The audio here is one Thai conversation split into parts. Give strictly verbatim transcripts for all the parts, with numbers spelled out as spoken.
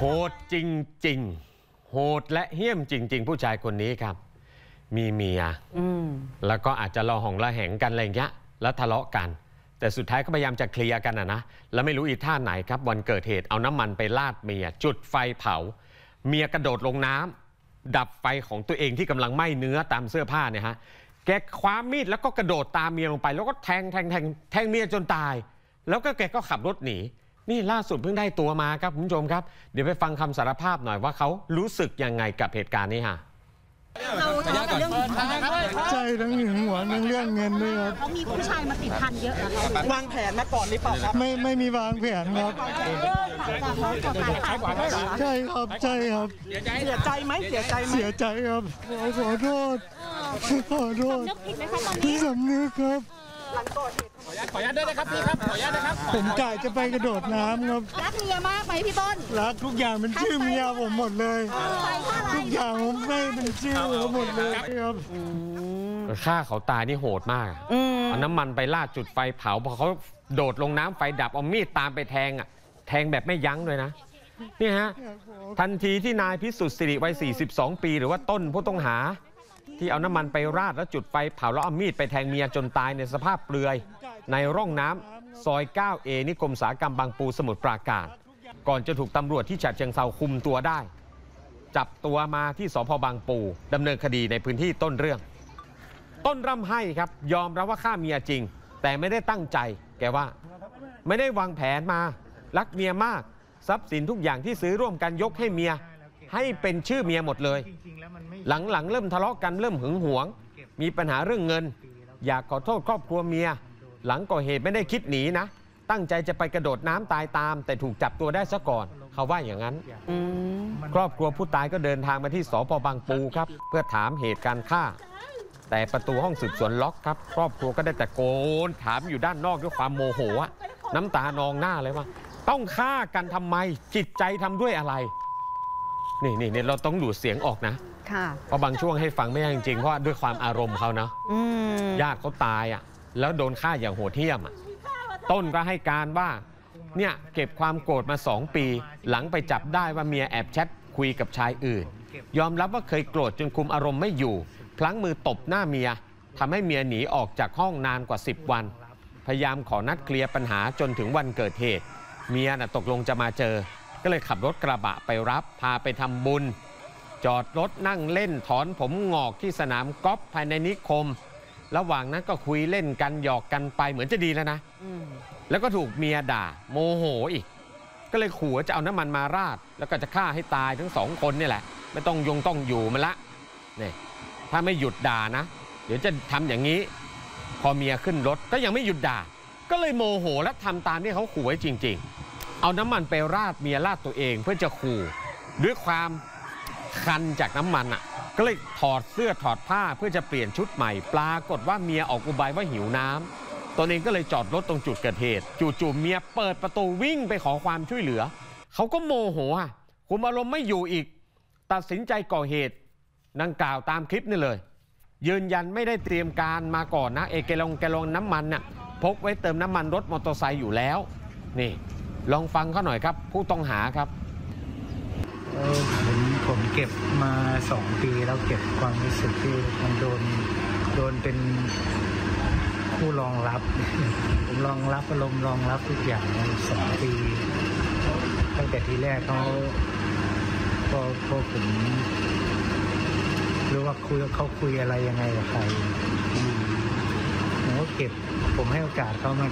โหดจริงๆโหดและเหี้ยมจริงๆผู้ชายคนนี้ครับมีเมียแล้วก็อาจจะละหองละแหงกันอะไรอย่างเงี้ยแล้วทะเลาะกันแต่สุดท้ายก็พยายามจะเคลียร์กันนะนะแล้วไม่รู้อีท่าไหนครับวันเกิดเหตุเอาน้ำมันไปราดเมียจุดไฟเผาเมียกระโดดลงน้ำดับไฟของตัวเองที่กำลังไหม้เนื้อตามเสื้อผ้าเนี่ยฮะแกคว้ามีดแล้วก็กระโดดตามเมียลงไปแล้วก็แทงแทงแทงแทงเมียจนตายแล้วก็แกก็ขับรถหนีนี่ล่าสุดเพิ่งได้ตัวมาครับคุณผู้ชมครับเดี๋ยวไปฟังคำสารภาพหน่อยว่าเขารู้สึกยังไงกับเหตุการณ์นี้ฮะเราทะเลาะกันเรื่องหึงหวงใช่ทั้งหึงหวงทั้งเรื่องเงินด้วยครับเขามีผู้ชายมาติดพันเยอะครับวางแผนมาก่อนหรือเปล่าครับไม่ไม่มีวางแผนครับใช่ครับใช่ครับเสียใจไหมเสียใจเสียใจครับขอโทษขอโทษที่สำนึกครับหลังก่อเหตุขออนุญาตขออนุญาตด้วยนะครับพี่ครับขออนุญาตนะครับผมกะจะไปกระโดดน้ำครับรักเมียมากไหมพี่ต้นรักทุกอย่างเป็นชื่อเมียผมหมดเลยทุกอย่างผมไม่เป็นชื่อผมหมดเลยครับฆ่าเขาตายนี่โหดมากเอาน้ำมันไปราดจุดไฟเผาพอเขาโดดลงน้ำไฟดับเอามีดตามไปแทงอ่ะแทงแบบไม่ยั้งเลยนะนี่ฮะทันทีที่นายพิสุทธิ์สิริวัยสี่สิบสองปีหรือว่าต้นผู้ต้องหาที่เอาน้ำมันไปราดแล้วจุดไฟเผาแล้วเอามีดไปแทงเมียจนตายในสภาพเปลือยในร่องน้ำซอย เก้าเอ นิคมอุตสาหกรรมบางปูสมุทรปราการก่อนจะถูกตำรวจที่ฉะเชิงเทราคุมตัวได้จับตัวมาที่สภ.บางปูดำเนินคดีในพื้นที่ต้นเรื่องต้นร่ำไห้ครับยอมรับว่าฆ่าเมียจริงแต่ไม่ได้ตั้งใจแกว่าไม่ได้วางแผนมารักเมียมากทรัพย์สินทุกอย่างที่ซื้อร่วมกันยกให้เมียให้เป็นชื่อเมียหมดเลยหลังๆเริ่มทะเลาะกันเริ่มหึงหวงมีปัญหาเรื่องเงินอยากขอโทษครอบครัวเมียหลังก่อเหตุไม่ได้คิดหนีนะตั้งใจจะไปกระโดดน้ำตายตามแต่ถูกจับตัวได้ซะก่อนเขาว่าอย่างนั้นครอบครัวผู้ตายก็เดินทางมาที่สภ.บางปูครับเพื่อถามเหตุการณ์ฆ่าแต่ประตูห้องสืบสวนล็อกครับครอบครัวก็ได้แต่โกนถามอยู่ด้านนอกด้วยความโมโหน้ำตานองหน้าเลยว่าต้องฆ่ากันทำไมจิตใจทำด้วยอะไรนี่นี่เราต้องดูดเสียงออกนะเพราะบางช่วงให้ฟังไม่ได้จริงๆเพราะด้วยความอารมณ์เขาเนาะญาติเขาตายอ่ะแล้วโดนฆ่าอย่างโหดเหี้ยมอ่ะต้นก็ให้การว่าเนี่ยเก็บความโกรธมาสองปีหลังไปจับได้ว่าเมียแอบแชทคุยกับชายอื่นยอมรับว่าเคยโกรธจนคุมอารมณ์ไม่อยู่พลั้งมือตบหน้าเมียทำให้เมียหนีออกจากห้องนานกว่าสิบวันพยายามขอนัดเคลียร์ปัญหาจนถึงวันเกิดเหตุเมียน่ะตกลงจะมาเจอก็เลยขับรถกระบะไปรับพาไปทำบุญจอดรถนั่งเล่นถอนผมงอกที่สนามกอล์ฟภายในนิคมระหว่างนั้นก็คุยเล่นกันหยอกกันไปเหมือนจะดีแล้วนะแล้วก็ถูกเมียด่าโมโหอีกก็เลยขู่จะเอาน้ำมันมาราดแล้วก็จะฆ่าให้ตายทั้งสองคนนี่แหละไม่ต้องยงต้องอยู่มันละนี่ถ้าไม่หยุดด่านะเดี๋ยวจะทำอย่างนี้พอเมียขึ้นรถก็ยังไม่หยุดด่าก็เลยโมโหและทำตามที่เขาขู่ไว้จริงๆเอาน้ำมันไปราดเมียราดตัวเองเพื่อจะขู่ด้วยความคันจากน้ำมันอ่ะก็เลยถอดเสื้อถอดผ้าเพื่อจะเปลี่ยนชุดใหม่ปรากฏว่าเมียออกอุบายว่าหิวน้ำตนเองก็เลยจอดรถตรงจุดเกิดเหตุจู่ๆเมียเปิดประตูวิ่งไปขอความช่วยเหลือเขาก็โมโหคุมอารมณ์ไม่อยู่อีกตัดสินใจก่อเหตุดังกล่าวตามคลิปนี่เลยยืนยันไม่ได้เตรียมการมาก่อนนะเอแกลงแกลงน้ำมันน่ะพกไว้เติมน้ำมันรถมอเตอร์ไซค์อยู่แล้วนี่ลองฟังเขาหน่อยครับผู้ต้องหาครับผมเก็บมาสองปีแล้วเก็บความรู้สึกที่มันโดนโดนเป็นผู้รองรับผมรองรับอารมณ์รองรับทุกอย่างมาสองปีตั้งแต่ทีแรกเขาพอพอผมรู้ว่าคุยเขาคุยอะไรยังไงกับใครผมก็เก็บผมให้โอกาสเขามา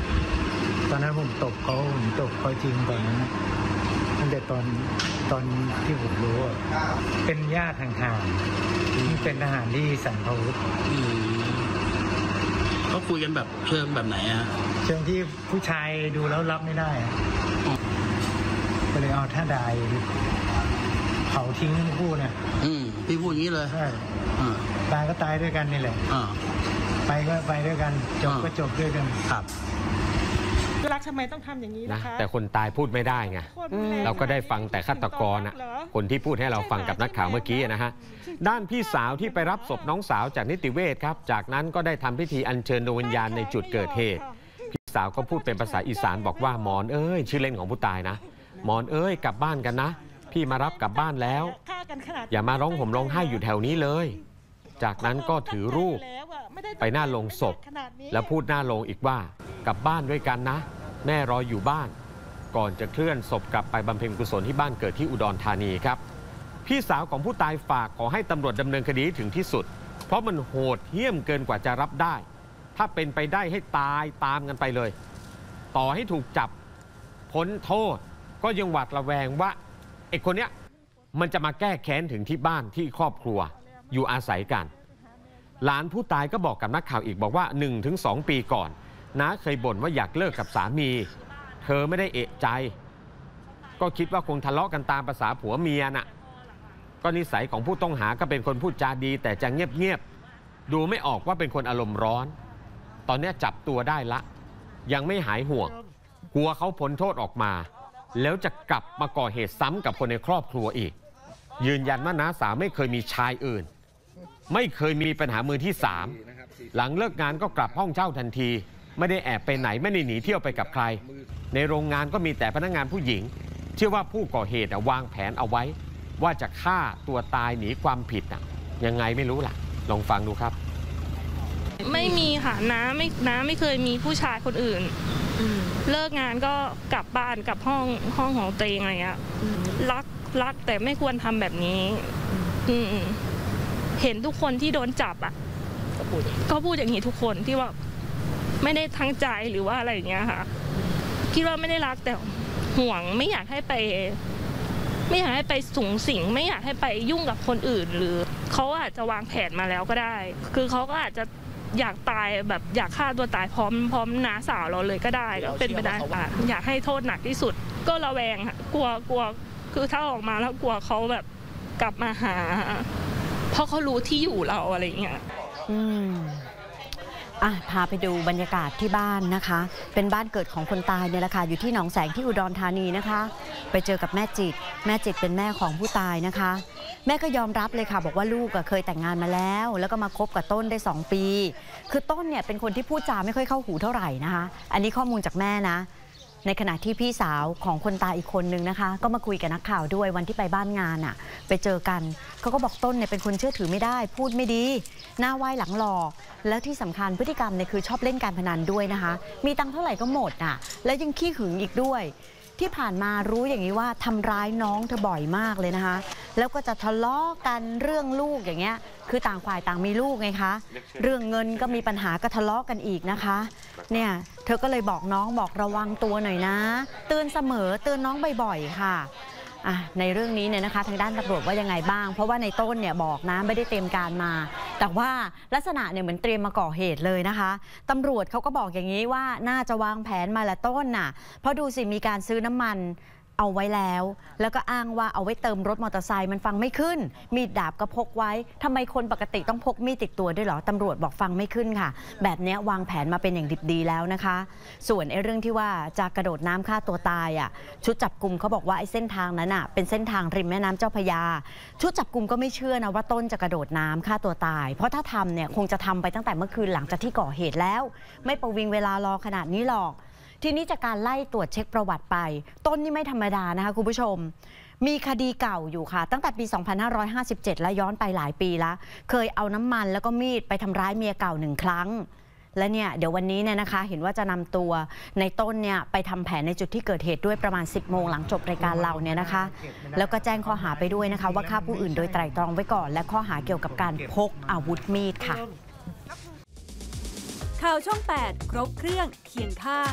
ตอนนั้นผมตบเขาผมตบเขาจริงตอนนั้นตั้งแต่ตอนตอนที่ผมรู้เป็นญาติห่างๆเป็นทหารที่สันพวุฒิเขาคุยกันแบบเชิงแบบไหนฮะเชิงที่ผู้ชายดูแล้วรับไม่ได้ก็เลยเอาท่าใดเผาทิ้งทั้งคู่เนี่ยพี่พูดอย่างนี้เลยตายก็ตายด้วยกันนี่แหละไปก็ไปด้วยกันจบก็จบด้วยกันครับรักทำไมต้องทำอย่างนี้นะแต่คนตายพูดไม่ได้ไงเราก็ได้ฟังแต่ฆาตกรอ่ะคนที่พูดให้เราฟังกับนักข่าวเมื่อกี้นะฮะด้านพี่สาวที่ไปรับศพน้องสาวจากนิติเวชครับจากนั้นก็ได้ทำพิธีอัญเชิญดวงวิญญาณในจุดเกิดเหตุพี่สาวก็พูดเป็นภาษาอีสานบอกว่าหมอนเอ้ยชื่อเล่นของผู้ตายนะหมอนเอ้ยกลับบ้านกันนะ พี่มารับกลับบ้านแล้วอย่ามาร้องห่มร้องไห้อยู่แถวนี้เลยจากนั้นก็ถือรูปไปหน้าโลงศพและพูดหน้าโลงอีกว่ากลับบ้านด้วยกันนะแม่รออยู่บ้านก่อนจะเคลื่อนศพกลับไปบำเพ็ญกุศลที่บ้านเกิดที่อุดรธานีครับพี่สาวของผู้ตายฝากขอให้ตำรวจดำเนินคดีถึงที่สุดเพราะมันโหดเหี้ยมเกินกว่าจะรับได้ถ้าเป็นไปได้ให้ตายตามกันไปเลยต่อให้ถูกจับพ้นโทษก็ยังหวาดระแวงว่าไอ้คนเนี้ยมันจะมาแก้แค้นถึงที่บ้านที่ครอบครัวอยู่อาศัยกันหลานผู้ตายก็บอกกับนักข่าวอีกบอกว่า หนึ่งถึงสอง ปีก่อนน้าเคยบ่นว่าอยากเลิกกับสามีเธอไม่ได้เอะใจก็คิดว่าคงทะเลาะกันตามประสาผัวเมียน่ะก็นิสัยของผู้ต้องหาก็เป็นคนพูดจาดีแต่จะเงียบๆดูไม่ออกว่าเป็นคนอารมณ์ร้อนตอนนี้จับตัวได้ละยังไม่หายห่วงกลัวเขาพ้นโทษออกมาแล้วจะกลับมาก่อเหตุซ้ำกับคนในครอบครัวอีกยืนยันว่าน้าสาวไม่เคยมีชายอื่นไม่เคยมีปัญหามือที่สามหลังเลิกงานก็กลับห้องเช่าทันทีไม่ได้แอบไปไหนไม่ได้หนีเที่ยวไปกับใครในโรงงานก็มีแต่พนักงานผู้หญิงเชื่อว่าผู้ก่อเหตุวางแผนเอาไว้ว่าจะฆ่าตัวตายหนีความผิดยังไงไม่รู้ล่ะลองฟังดูครับไม่มีค่ะน้าไม่น้าไม่เคยมีผู้ชายคนอื่นเลิกงานก็กลับบ้านกลับห้องห้องของตัวเองอะไรเงี้ยรักรักแต่ไม่ควรทำแบบนี้เห็นทุกคนที่โดนจับอ่ะก็พูดอย่างนี้ทุกคนที่ว่าไม่ได้ทั้งใจหรือว่าอะไรอย่างเงี้ยค่ะคิดว่าไม่ได้รักแต่ห่วงไม่อยากให้ไปไม่อยากให้ไปสูงสิงไม่อยากให้ไปยุ่งกับคนอื่นหรือเขาอาจจะวางแผนมาแล้วก็ได้คือเขาก็อาจจะอยากตายแบบอยากฆ่าตัวตายพร้อมพร้อมน้าสาวเราเลยก็ได้ก็เป็นไปได้ค่ะอยากให้โทษหนักที่สุดก็ระแวงค่ะกลัวกลัวคือถ้าออกมาแล้วกลัวเขาแบบกลับมาหาเพราะเขารู้ที่อยู่เราอะไรอย่างเงี้ยอืมอ่ะพาไปดูบรรยากาศที่บ้านนะคะเป็นบ้านเกิดของคนตายเนี่ยแหละค่ะอยู่ที่หนองแสงที่อุดรธานีนะคะไปเจอกับแม่จิตแม่จิตเป็นแม่ของผู้ตายนะคะแม่ก็ยอมรับเลยค่ะบอกว่าลูกก็เคยแต่งงานมาแล้วแล้วก็มาคบกับต้นได้สองปีคือต้นเนี่ยเป็นคนที่พูดจาไม่ค่อยเข้าหูเท่าไหร่นะคะอันนี้ข้อมูลจากแม่นะในขณะที่พี่สาวของคนตายอีกคนนึงนะคะก็มาคุยกับนักข่าวด้วยวันที่ไปบ้านงานอ่ะไปเจอกันเขาก็บอกต้นเนี่ยเป็นคนเชื่อถือไม่ได้พูดไม่ดีหน้าไหว้หลังหลอกแล้วที่สำคัญพฤติกรรมเนี่ยคือชอบเล่นการพนันด้วยนะคะมีตังเท่าไหร่ก็หมดอ่ะแล้วยังขี้หึงอีกด้วยที่ผ่านมารู้อย่างนี้ว่าทำร้ายน้องเธอบ่อยมากเลยนะคะแล้วก็จะทะเลาะกันเรื่องลูกอย่างเงี้ยคือต่างฝ่ายต่างมีลูกไงคะเรื่องเงินก็มีปัญหาก็ทะเลาะกันอีกนะคะเนี่ยเธอก็เลยบอกน้องบอกระวังตัวหน่อยนะเตือนเสมอเตือนน้องบ่อยๆค่ะอ่ะในเรื่องนี้เนี่ยนะคะทางด้านตำรวจว่ายังไงบ้างเพราะว่าในต้นเนี่ยบอกนะไม่ได้เตรียมการมาแต่ว่าลักษณะเนี่ยเหมือนเตรียมมาก่อเหตุเลยนะคะตำรวจเขาก็บอกอย่างนี้ว่าน่าจะวางแผนมาละต้นน่ะเพราะดูสิมีการซื้อน้ำมันเอาไว้แล้วแล้วก็อ้างว่าเอาไว้เติมรถมอเตอร์ไซค์มันฟังไม่ขึ้นมีดดาบก็พกไว้ทำไมคนปกติต้องพกมีดติดตัวด้วยหรอตำรวจบอกฟังไม่ขึ้นค่ะแบบนี้วางแผนมาเป็นอย่างดิบดีแล้วนะคะส่วนไอ้เรื่องที่ว่าจะกระโดดน้ำฆ่าตัวตายอ่ะชุดจับกลุ่มเขาบอกว่าไอ้เส้นทางนั้นอ่ะเป็นเส้นทางริมแม่น้ำเจ้าพระยาชุดจับกลุ่มก็ไม่เชื่อนะว่าต้นจะกระโดดน้ำฆ่าตัวตายเพราะถ้าทำเนี่ยคงจะทำไปตั้งแต่เมื่อคืนหลังจากที่ก่อเหตุแล้วไม่ประวิงเวลารอขนาดนี้หรอกทีนี้จากการไล่ตรวจเช็คประวัติไปต้นนี่ไม่ธรรมดานะคะคุณผู้ชมมีคดีเก่าอยู่ค่ะตั้งแต่ปีสองพันห้าร้อยห้าสิบเจ็ดและย้อนไปหลายปีละเคยเอาน้ำมันแล้วก็มีดไปทำร้ายเมียเก่าหนึ่งครั้งและเนี่ยเดี๋ยววันนี้เนี่ยนะคะเห็นว่าจะนำตัวในต้นเนี่ยไปทำแผนในจุดที่เกิดเหตุด้วยประมาณสิบโมงหลังจบรายการเราเนี่ยนะคะแล้วก็แจ้งข้อหาไปด้วยนะคะว่าฆ่าผู้อื่นโดยไตร่ตรองไว้ก่อนและข้อหาเกี่ยวกับการพกอาวุธมีดค่ะข่าวช่องแปดครบเครื่องเคียงข้าง